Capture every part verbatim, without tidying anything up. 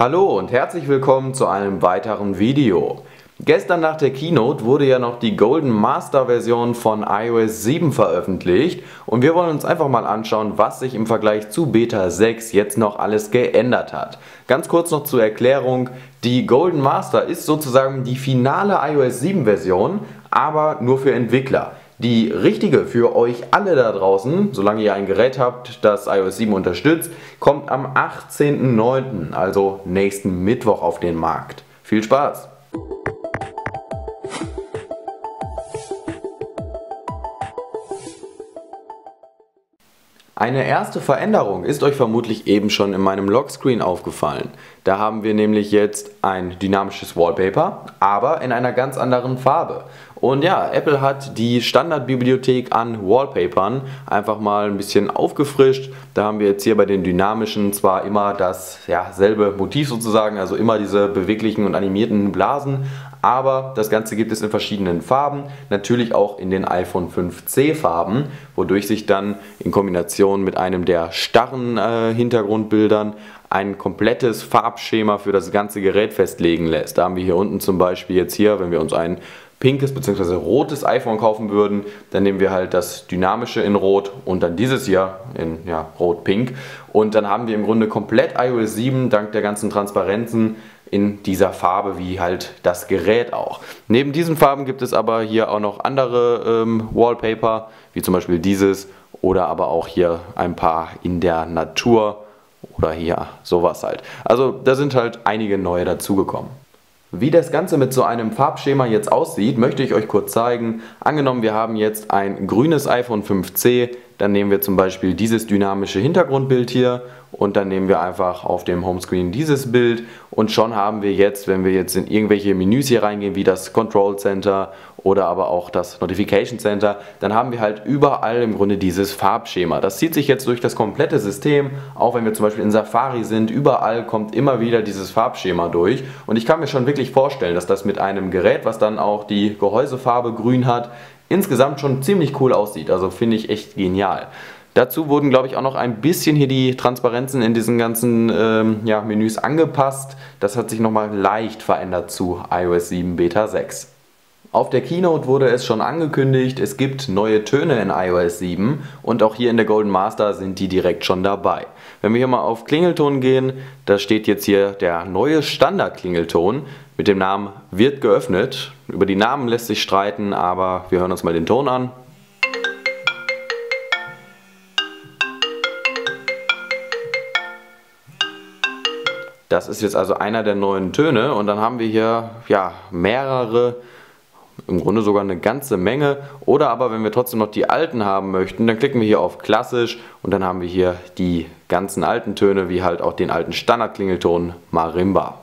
Hallo und herzlich willkommen zu einem weiteren Video. Gestern nach der Keynote wurde ja noch die Golden Master Version von iOS sieben veröffentlicht und wir wollen uns einfach mal anschauen, was sich im Vergleich zu Beta sechs jetzt noch alles geändert hat. Ganz kurz noch zur Erklärung, die Golden Master ist sozusagen die finale iOS sieben Version, aber nur für Entwickler. Die richtige für euch alle da draußen, solange ihr ein Gerät habt, das iOS sieben unterstützt, kommt am achtzehnten neunten, also nächsten Mittwoch auf den Markt. Viel Spaß! Eine erste Veränderung ist euch vermutlich eben schon in meinem Lockscreen aufgefallen. Da haben wir nämlich jetzt ein dynamisches Wallpaper, aber in einer ganz anderen Farbe. Und ja, Apple hat die Standardbibliothek an Wallpapern einfach mal ein bisschen aufgefrischt. Da haben wir jetzt hier bei den dynamischen zwar immer das ja, selbe Motiv sozusagen, also immer diese beweglichen und animierten Blasen, aber das Ganze gibt es in verschiedenen Farben, natürlich auch in den iPhone fünf C Farben, wodurch sich dann in Kombination mit einem der starren äh, Hintergrundbildern ein komplettes Farbschema für das ganze Gerät festlegen lässt. Da haben wir hier unten zum Beispiel jetzt hier, wenn wir uns ein pinkes bzw. rotes iPhone kaufen würden, dann nehmen wir halt das dynamische in rot und dann dieses hier in ja, rot-pink und dann haben wir im Grunde komplett iOS sieben dank der ganzen Transparenzen in dieser Farbe wie halt das Gerät auch. Neben diesen Farben gibt es aber hier auch noch andere ähm, Wallpaper, wie zum Beispiel dieses oder aber auch hier ein paar in der Natur oder hier sowas halt. Also da sind halt einige neue dazugekommen. Wie das Ganze mit so einem Farbschema jetzt aussieht, möchte ich euch kurz zeigen. Angenommen, wir haben jetzt ein grünes iPhone fünf C, dann nehmen wir zum Beispiel dieses dynamische Hintergrundbild hier und dann nehmen wir einfach auf dem Homescreen dieses Bild und schon haben wir jetzt, wenn wir jetzt in irgendwelche Menüs hier reingehen, wie das Control Center oder aber auch das Notification Center, dann haben wir halt überall im Grunde dieses Farbschema. Das zieht sich jetzt durch das komplette System, auch wenn wir zum Beispiel in Safari sind, überall kommt immer wieder dieses Farbschema durch und ich kann mir schon wirklich vorstellen, dass das mit einem Gerät, was dann auch die Gehäusefarbe grün hat, insgesamt schon ziemlich cool aussieht, also finde ich echt genial. Dazu wurden, glaube ich, auch noch ein bisschen hier die Transparenzen in diesen ganzen ähm, ja, Menüs angepasst. Das hat sich nochmal leicht verändert zu iOS sieben Beta sechs. Auf der Keynote wurde es schon angekündigt, es gibt neue Töne in iOS sieben und auch hier in der Golden Master sind die direkt schon dabei. Wenn wir hier mal auf Klingelton gehen, da steht jetzt hier der neue Standard-Klingelton mit dem Namen "Wird geöffnet". Über die Namen lässt sich streiten, aber wir hören uns mal den Ton an. Das ist jetzt also einer der neuen Töne und dann haben wir hier ja, mehrere, im Grunde sogar eine ganze Menge. Oder aber wenn wir trotzdem noch die alten haben möchten, dann klicken wir hier auf klassisch und dann haben wir hier die ganzen alten Töne, wie halt auch den alten Standardklingelton Marimba.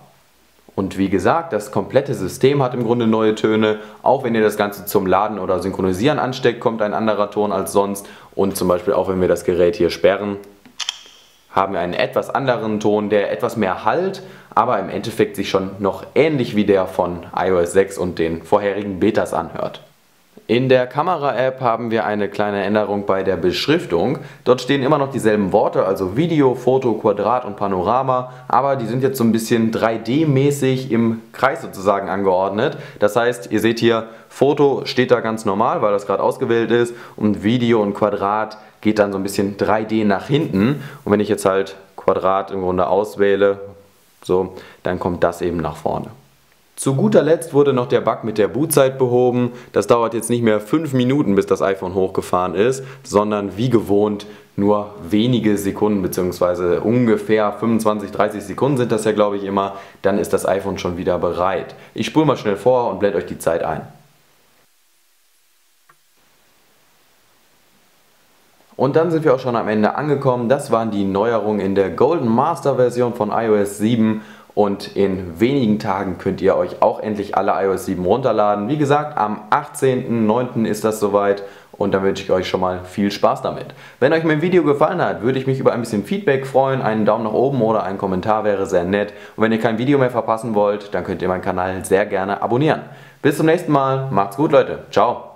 Und wie gesagt, das komplette System hat im Grunde neue Töne. Auch wenn ihr das Ganze zum Laden oder Synchronisieren ansteckt, kommt ein anderer Ton als sonst. Und zum Beispiel auch wenn wir das Gerät hier sperren, haben wir einen etwas anderen Ton, der etwas mehr halt, aber im Endeffekt sich schon noch ähnlich wie der von iOS sechs und den vorherigen Betas anhört. In der Kamera-App haben wir eine kleine Änderung bei der Beschriftung. Dort stehen immer noch dieselben Worte, also Video, Foto, Quadrat und Panorama, aber die sind jetzt so ein bisschen drei D mäßig im Kreis sozusagen angeordnet. Das heißt, ihr seht hier, Foto steht da ganz normal, weil das gerade ausgewählt ist und Video und Quadrat geht dann so ein bisschen drei D nach hinten und wenn ich jetzt halt Quadrat im Grunde auswähle, so, dann kommt das eben nach vorne. Zu guter Letzt wurde noch der Bug mit der Bootzeit behoben. Das dauert jetzt nicht mehr fünf Minuten, bis das iPhone hochgefahren ist, sondern wie gewohnt nur wenige Sekunden bzw. ungefähr fünfundzwanzig, dreißig Sekunden sind das ja, glaube ich, immer. Dann ist das iPhone schon wieder bereit. Ich spule mal schnell vor und blende euch die Zeit ein. Und dann sind wir auch schon am Ende angekommen. Das waren die Neuerungen in der Golden Master Version von iOS sieben. Und in wenigen Tagen könnt ihr euch auch endlich alle iOS sieben runterladen. Wie gesagt, am achtzehnten neunten ist das soweit und dann wünsche ich euch schon mal viel Spaß damit. Wenn euch mein Video gefallen hat, würde ich mich über ein bisschen Feedback freuen. Einen Daumen nach oben oder ein Kommentar wäre sehr nett. Und wenn ihr kein Video mehr verpassen wollt, dann könnt ihr meinen Kanal sehr gerne abonnieren. Bis zum nächsten Mal. Macht's gut, Leute. Ciao.